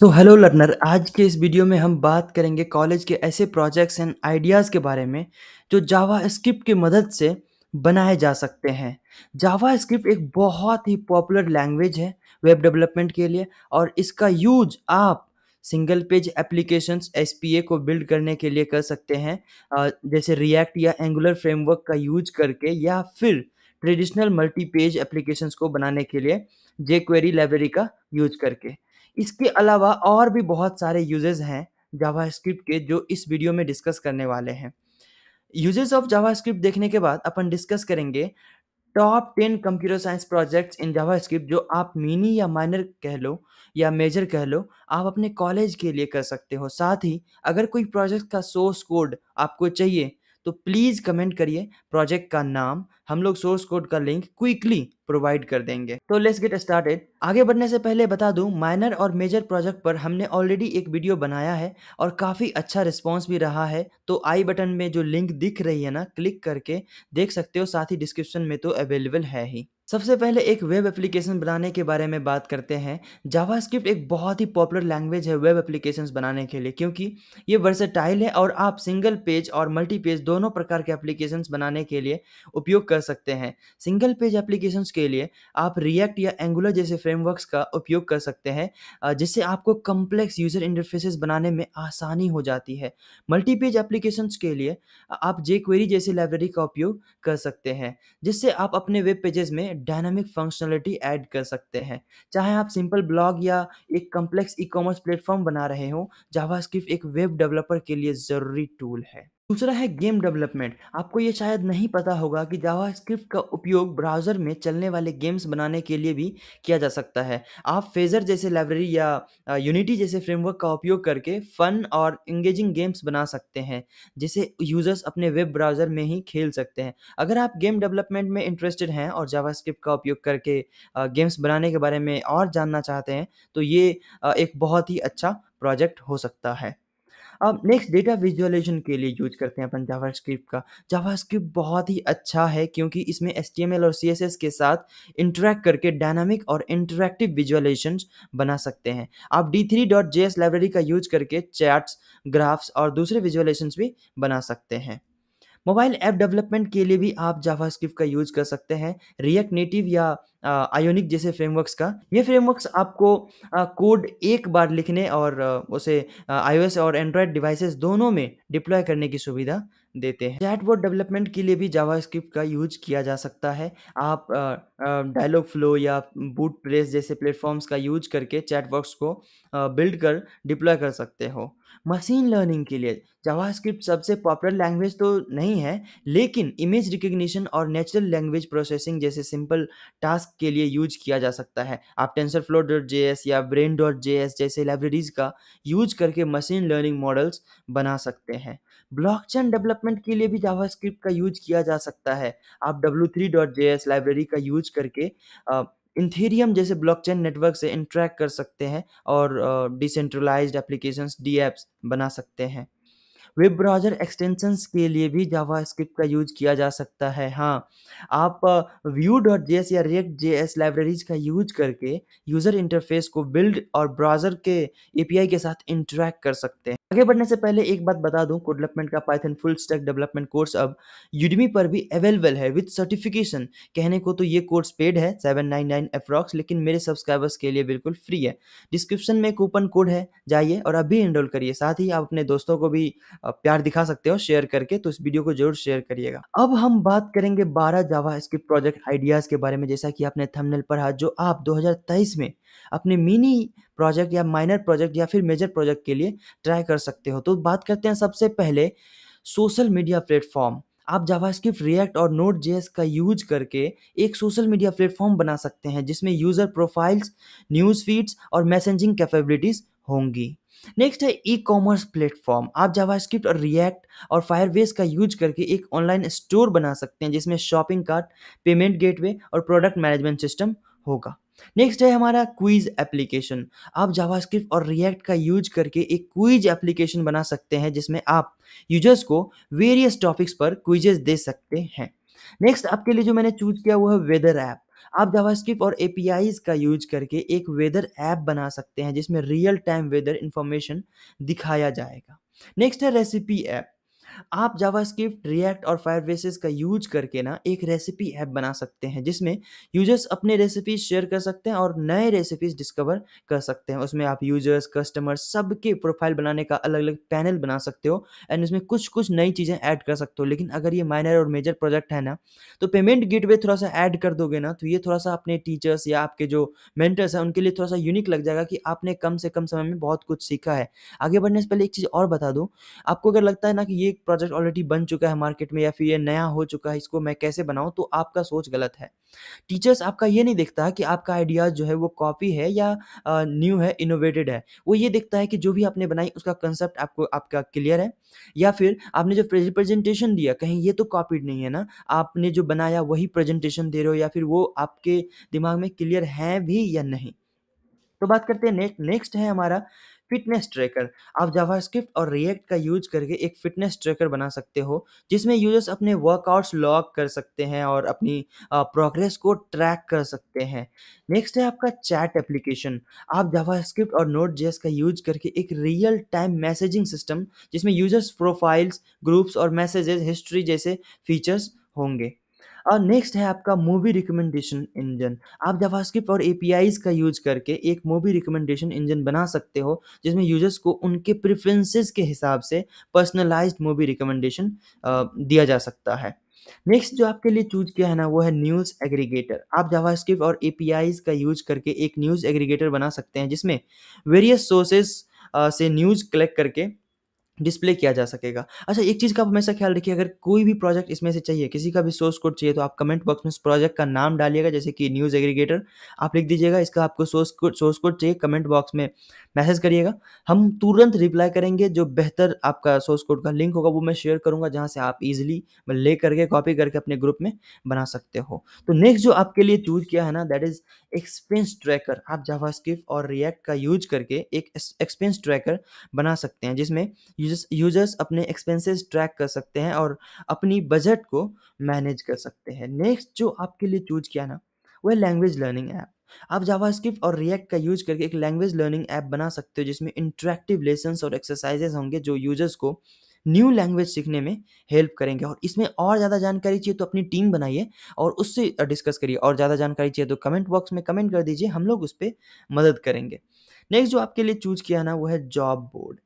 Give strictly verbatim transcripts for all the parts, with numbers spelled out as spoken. तो hello learner, आज के इस वीडियो में हम बात करेंगे कॉलेज के ऐसे प्रोजेक्ट्स एंड आइडियाज़ के बारे में जो जावा स्क्रिप्ट की मदद से बनाए जा सकते हैं। जावा स्क्रिप्ट एक बहुत ही पॉपुलर लैंग्वेज है वेब डेवलपमेंट के लिए और इसका यूज आप single page applications S P A को बिल्ड करने के लिए कर सकते हैं, जैसे रिएक्ट या एंगुलर फ्रेमवर्क का यूज करके, या फिर ट्रेडिशनल मल्टी पेज एप्लीकेशंस को बनाने के लिए jQuery लाइब्रेरी का यूज करके। इसके अलावा और भी बहुत सारे यूजेस हैं जावास्क्रिप्ट के जो इस वीडियो में डिस्कस करने वाले हैं। यूजेस ऑफ जावास्क्रिप्ट देखने के बाद अपन डिस्कस करेंगे top ten computer science projects in JavaScript जो आप मिनी या माइनर कह लो या मेजर कह लो, आप अपने कॉलेज के लिए कर सकते हो। साथ ही अगर कोई प्रोजेक्ट का सोर्स कोड आपको चाहिए तो प्लीज़ कमेंट करिए प्रोजेक्ट का नाम, हम लोग सोर्स कोड का लिंक क्विकली प्रोवाइड कर देंगे। तो लेट्स गेट स्टार्टेड। आगे बढ़ने से पहले बता दूं, माइनर और मेजर प्रोजेक्ट पर हमने ऑलरेडी एक वीडियो बनाया है और काफ़ी अच्छा रिस्पॉन्स भी रहा है, तो आई बटन में जो लिंक दिख रही है ना, क्लिक करके देख सकते हो। साथ ही डिस्क्रिप्शन में तो अवेलेबल है ही। सबसे पहले एक वेब एप्लीकेशन बनाने के बारे में बात करते हैं। जावास्क्रिप्ट एक बहुत ही पॉपुलर लैंग्वेज है वेब एप्लीकेशंस बनाने के लिए, क्योंकि ये वर्सेटाइल है और आप सिंगल पेज और मल्टी पेज दोनों प्रकार के एप्लीकेशंस बनाने के लिए उपयोग कर सकते हैं। सिंगल पेज एप्लीकेशंस के लिए आप रिएक्ट या एंगुलर जैसे फ्रेमवर्क्स का उपयोग कर सकते हैं, जिससे आपको कम्प्लेक्स यूजर इंटरफेसेस बनाने में आसानी हो जाती है। मल्टी पेज एप्लीकेशंस के लिए आप jQuery जैसी लाइब्रेरी का उपयोग कर सकते हैं, जिससे आप अपने वेब पेजेस में डायनामिक फंक्शनलिटी ऐड कर सकते हैं। चाहे आप सिंपल ब्लॉग या एक कॉम्प्लेक्स ई कॉमर्स प्लेटफॉर्म बना रहे हो, जावास्क्रिप्ट एक वेब डेवलपर के लिए जरूरी टूल है। दूसरा है गेम डेवलपमेंट। आपको ये शायद नहीं पता होगा कि जावास्क्रिप्ट का उपयोग ब्राउज़र में चलने वाले गेम्स बनाने के लिए भी किया जा सकता है। आप फेजर जैसे लाइब्रेरी या यूनिटी जैसे फ्रेमवर्क का उपयोग करके फ़न और इंगेजिंग गेम्स बना सकते हैं, जिसे यूज़र्स अपने वेब ब्राउज़र में ही खेल सकते हैं। अगर आप गेम डेवलपमेंट में इंटरेस्टेड हैं और जावास्क्रिप्ट का उपयोग करके गेम्स बनाने के बारे में और जानना चाहते हैं तो ये एक बहुत ही अच्छा प्रोजेक्ट हो सकता है। अब नेक्स्ट, डेटा विजुअलाइजेशन के लिए यूज करते हैं अपन जावास्क्रिप्ट का। जावास्क्रिप्ट बहुत ही अच्छा है क्योंकि इसमें एच टी एम एल और सी एस एस के साथ इंटरैक्ट करके डायनामिक और इंटरैक्टिव विजुअलाइजेशन बना सकते हैं। आप D three dot J S library का यूज करके चैट्स, ग्राफ्स और दूसरे विजुअलाइजेशन भी बना सकते हैं। मोबाइल ऐप डेवलपमेंट के लिए भी आप जावास्क्रिप्ट का यूज कर सकते हैं। रिएक्ट नेटिव या आयोनिक जैसे फ्रेमवर्क्स का, ये फ्रेमवर्क्स आपको आ, कोड एक बार लिखने और आ, उसे आई ओ एस और एंड्रॉयड डिवाइसेस दोनों में डिप्लॉय करने की सुविधा देते हैं। चैटबॉट डेवलपमेंट के लिए भी जावास्क्रिप्ट का यूज किया जा सकता है। आप डायलॉग फ्लो या बूट प्रेस जैसे प्लेटफॉर्म्स का यूज करके चैटबॉट्स को बिल्ड कर डिप्लॉय कर सकते हो। मशीन लर्निंग के लिए जावास्क्रिप्ट सबसे पॉपुलर लैंग्वेज तो नहीं है, लेकिन इमेज रिकग्निशन और नेचुरल लैंग्वेज प्रोसेसिंग जैसे सिंपल टास्क के लिए यूज किया जा सकता है। आप टेंसरफ्लो डॉट जे एस या ब्रेन डॉट जे एस जैसे लाइब्रेरीज का यूज करके मशीन लर्निंग मॉडल्स बना सकते हैं। ब्लॉकचेन डेवलपमेंट के लिए भी जावास्क्रिप्ट का यूज किया जा सकता है। आप W three dot J S library का यूज करके इथेरियम जैसे ब्लॉकचेन नेटवर्क से इंटरैक्ट कर सकते हैं और डिसेंट्रलाइज्ड एप्लीकेशंस डी एप्स बना सकते हैं। वेब ब्राउज़र एक्सटेंशंस के लिए भी जावास्क्रिप्ट का यूज किया जा सकता है। हाँ, आप व्यू डॉट जे एस या रिएक्ट जे एस लाइब्रेरीज का यूज करके यूज़र इंटरफेस को बिल्ड और ब्राउज़र के ए पी आई के साथ इंटरैक्ट कर सकते हैं। आगे बढ़ने से पहले एक बात बता दूं, कोडलपमेंट का Python full stack development course अब यूडमी पर भी अवेलेबल है विद सर्टिफिकेशन। कहने को तो ये कोर्स पेड है सेवन नाइन नाइन अप्रॉक्स, लेकिन मेरे सब्सक्राइबर्स के लिए बिल्कुल फ्री है। डिस्क्रिप्शन में कूपन कोड है, जाइए और अभी एनरोल करिए। साथ ही आप अपने दोस्तों को भी प्यार दिखा सकते हो शेयर करके, तो इस वीडियो को जरूर शेयर करिएगा। अब हम बात करेंगे बारह जावास्क्रिप्ट प्रोजेक्ट आइडियाज़ के बारे में, जैसा कि आपने थंबनेल पढ़ा, जो आप दो हज़ार तेईस में अपने मिनी प्रोजेक्ट या माइनर प्रोजेक्ट या फिर मेजर प्रोजेक्ट के लिए ट्राई कर सकते हो। तो बात करते हैं सबसे पहले सोशल मीडिया प्लेटफॉर्म। आप जावास्क्रिप्ट, रिएक्ट और नोड जे एस का यूज करके एक सोशल मीडिया प्लेटफॉर्म बना सकते हैं, जिसमें यूज़र प्रोफाइल्स, न्यूज़ फीड्स और मैसेजिंग कैपेबिलिटीज़ होंगी। नेक्स्ट है ई कॉमर्स प्लेटफॉर्म। आप जावास्क्रिप्ट और रिएक्ट और फायरबेस का यूज करके एक ऑनलाइन स्टोर बना सकते हैं, जिसमें शॉपिंग कार्ट, पेमेंट गेटवे और प्रोडक्ट मैनेजमेंट सिस्टम होगा। नेक्स्ट है हमारा क्विज एप्लीकेशन। आप जावास्क्रिप्ट और रिएक्ट का यूज करके एक क्विज एप्लीकेशन बना सकते हैं, जिसमें आप यूजर्स को वेरियस टॉपिक्स पर क्विजेस दे सकते हैं। नेक्स्ट आपके लिए जो मैंने चूज किया वो है वेदर ऐप। आप जावास्क्रिप्ट और एपीआईज का यूज करके एक वेदर ऐप बना सकते हैं जिसमें रियल टाइम वेदर इंफॉर्मेशन दिखाया जाएगा। नेक्स्ट है रेसिपी ऐप। आप जावास्क्रिप्ट, रिएक्ट और फायरबेस का यूज करके ना एक रेसिपी ऐप बना सकते हैं जिसमें यूजर्स अपने रेसिपीज शेयर कर सकते हैं और नए रेसिपीज डिस्कवर कर सकते हैं। उसमें आप यूजर्स, कस्टमर्स सबके प्रोफाइल बनाने का अलग अलग पैनल बना सकते हो एंड उसमें कुछ कुछ नई चीज़ें ऐड कर सकते हो। लेकिन अगर ये माइनर और मेजर प्रोजेक्ट है ना तो पेमेंट गेटवे थोड़ा सा ऐड कर दोगे ना तो ये थोड़ा सा अपने टीचर्स या आपके जो मेंटर्स हैं उनके लिए थोड़ा सा यूनिक लग जाएगा कि आपने कम से कम समय में बहुत कुछ सीखा है। आगे बढ़ने से पहले एक चीज़ और बता दूँ, आपको अगर लगता है ना कि ये प्रोजेक्ट ऑलरेडी बन चुका है मार्केट में या फिर ये नया हो चुका है, इसको मैं कैसे बनाऊं, तो आपका सोच गलत है। टीचर्स आपका ये नहीं देखता कि आपका आइडिया जो है वो कॉपी है या न्यू है, इनोवेटेड है। वो ये देखता है कि जो भी आपने बनाई उसका कंसेप्ट आपको आपका क्लियर है या फिर आपने जो प्रेजेंटेशन दिया कहीं ये तो कॉपीड नहीं है ना, आपने जो बनाया वही प्रेजेंटेशन दे रहे हो या फिर वो आपके दिमाग में क्लियर है भी या नहीं। तो बात करते हैं नेक्स्ट नेक्स्ट है हमारा फिटनेस ट्रैकर। आप जावास्क्रिप्ट और रिएक्ट का यूज करके एक फिटनेस ट्रैकर बना सकते हो जिसमें यूजर्स अपने वर्कआउट्स लॉग कर सकते हैं और अपनी प्रोग्रेस को ट्रैक कर सकते हैं। नेक्स्ट है आपका चैट एप्लीकेशन। आप जावास्क्रिप्ट और नोड.js का यूज करके एक रियल टाइम मैसेजिंग सिस्टम जिसमें यूजर्स प्रोफाइल्स, ग्रुप्स और मैसेजेस, हिस्ट्री जैसे फीचर्स होंगे। और नेक्स्ट है आपका मूवी रिकमेंडेशन इंजन। आप जावास्क्रिप्ट और एपीआईज का यूज करके एक मूवी रिकमेंडेशन इंजन बना सकते हो जिसमें यूजर्स को उनके प्रेफरेंसेस के हिसाब से पर्सनलाइज्ड मूवी रिकमेंडेशन दिया जा सकता है। नेक्स्ट जो आपके लिए चूज किया है ना वो है न्यूज़ एग्रीगेटर। आप जावास्क्रिप्ट और एपीआईज का यूज करके एक न्यूज़ एग्रीगेटर बना सकते हैं जिसमें वेरियस सोर्सेस से न्यूज़ कलेक्ट करके डिस्प्ले किया जा सकेगा। अच्छा, एक चीज़ का आप हमेशा ख्याल रखिए, अगर कोई भी प्रोजेक्ट इसमें से चाहिए, किसी का भी सोर्स कोड चाहिए, तो आप कमेंट बॉक्स में उस प्रोजेक्ट का नाम डालिएगा, जैसे कि न्यूज़ एग्रीगेटर आप लिख दीजिएगा, इसका आपको सोर्स कोड सोर्स कोड चाहिए, कमेंट बॉक्स में मैसेज करिएगा, हम तुरंत रिप्लाई करेंगे। जो बेहतर आपका सोर्स कोड का लिंक होगा वो मैं शेयर करूँगा जहाँ से आप ईजिली ले करके कॉपी करके अपने ग्रुप में बना सकते हो। तो नेक्स्ट जो आपके लिए चूज किया है ना दैट इज़ एक्सपेंस ट्रैकर। आप जावास्क्रिप्ट और रिएक्ट का यूज करके एक एक्सपेंस ट्रैकर बना सकते हैं जिसमें यूजर्स अपने एक्सपेंसेस ट्रैक कर सकते हैं और अपनी बजट को मैनेज कर सकते हैं। नेक्स्ट जो आपके लिए चूज किया ना वह लैंग्वेज लर्निंग ऐप। आप जावास्क्रिप्ट और रिएक्ट का यूज करके एक लैंग्वेज लर्निंग ऐप बना सकते हो जिसमें इंटरेक्टिव लेसन्स और एक्सरसाइजेज होंगे जो यूजर्स को न्यू लैंग्वेज सीखने में हेल्प करेंगे। और इसमें और ज़्यादा जानकारी चाहिए तो अपनी टीम बनाइए और उससे डिस्कस करिए, और ज़्यादा जानकारी चाहिए तो कमेंट बॉक्स में कमेंट कर दीजिए, हम लोग उस पर मदद करेंगे। नेक्स्ट जो आपके लिए चूज किया ना वो है जॉब बोर्ड।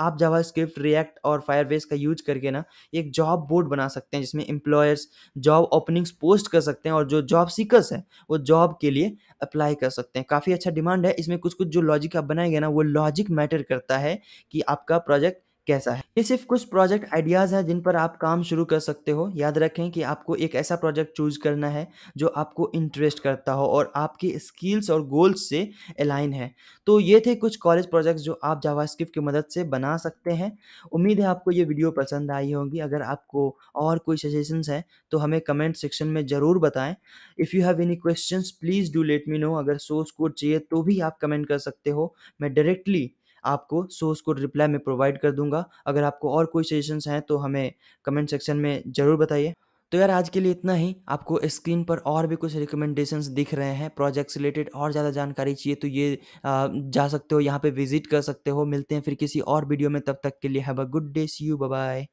आप जावास्क्रिप्ट, रिएक्ट और फायरबेस का यूज करके ना एक जॉब बोर्ड बना सकते हैं जिसमें एम्प्लॉयर्स जॉब ओपनिंग्स पोस्ट कर सकते हैं और जो जॉब सीकर्स हैं वो जॉब के लिए अप्लाई कर सकते हैं। काफ़ी अच्छा डिमांड है। इसमें कुछ कुछ जो लॉजिक आप बनाएंगे ना वो लॉजिक मैटर करता है कि आपका प्रोजेक्ट कैसा है। ये सिर्फ कुछ प्रोजेक्ट आइडियाज़ हैं जिन पर आप काम शुरू कर सकते हो। याद रखें कि आपको एक ऐसा प्रोजेक्ट चूज करना है जो आपको इंटरेस्ट करता हो और आपके स्किल्स और गोल्स से अलाइन है। तो ये थे कुछ कॉलेज प्रोजेक्ट्स जो आप जावास्क्रिप्ट की मदद से बना सकते हैं। उम्मीद है आपको ये वीडियो पसंद आई होगी। अगर आपको और कोई सजेशंस हैं तो हमें कमेंट सेक्शन में ज़रूर बताएं। If you have any questions please do let me know. अगर सोर्स कोड चाहिए तो भी आप कमेंट कर सकते हो, मैं डायरेक्टली आपको सोर्स कोड रिप्लाई में प्रोवाइड कर दूंगा। अगर आपको और कोई सजेशंस हैं तो हमें कमेंट सेक्शन में ज़रूर बताइए। तो यार आज के लिए इतना ही। आपको स्क्रीन पर और भी कुछ रिकमेंडेशंस दिख रहे हैं प्रोजेक्ट्स रिलेटेड। और ज़्यादा जानकारी चाहिए तो ये आ, जा सकते हो, यहाँ पे विजिट कर सकते हो। मिलते हैं फिर किसी और वीडियो में, तब तक के लिए have a good day, see you, bye bye.